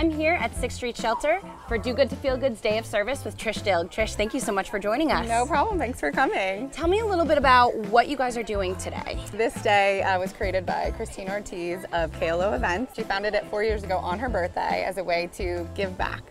I'm here at Sixth Street Shelter for Do Good to Feel Good's Day of Service with Trish Dilg. Trish, thank you so much for joining us. No problem, thanks for coming. Tell me a little bit about what you guys are doing today. This day was created by Christine Ortiz of KLO Events. She founded it 4 years ago on her birthday as a way to give back.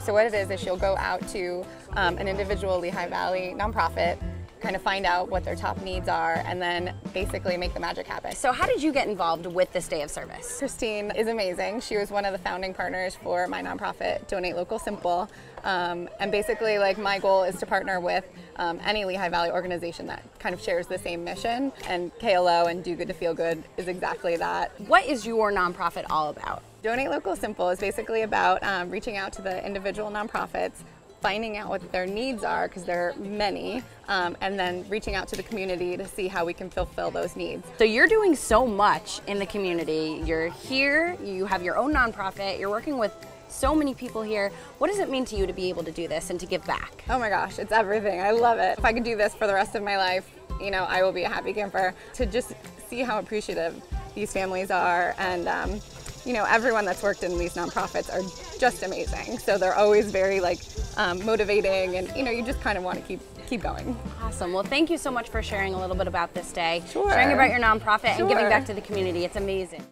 So what it is she'll go out to an individual Lehigh Valley nonprofit, kind of find out what their top needs are, and then basically make the magic happen. So how did you get involved with this day of service? Christine is amazing. She was one of the founding partners for my nonprofit, Donate Local Simple. And basically, like, my goal is to partner with any Lehigh Valley organization that kind of shares the same mission, and KLO and Do Good to Feel Good is exactly that. What is your nonprofit all about? Donate Local Simple is basically about reaching out to the individual nonprofits, finding out what their needs are, because there are many, and then reaching out to the community to see how we can fulfill those needs. So you're doing so much in the community. You're here, you have your own nonprofit, you're working with so many people here. What does it mean to you to be able to do this and to give back? Oh my gosh, it's everything. I love it. If I could do this for the rest of my life, you know, I will be a happy camper. To just see how appreciative these families are, and you know, everyone that's worked in these nonprofits are just amazing. So they're always very, like, motivating, and you know, you just kind of want to keep going. Awesome. Well, thank you so much for sharing a little bit about this day, sharing about your nonprofit, and giving back to the community. It's amazing.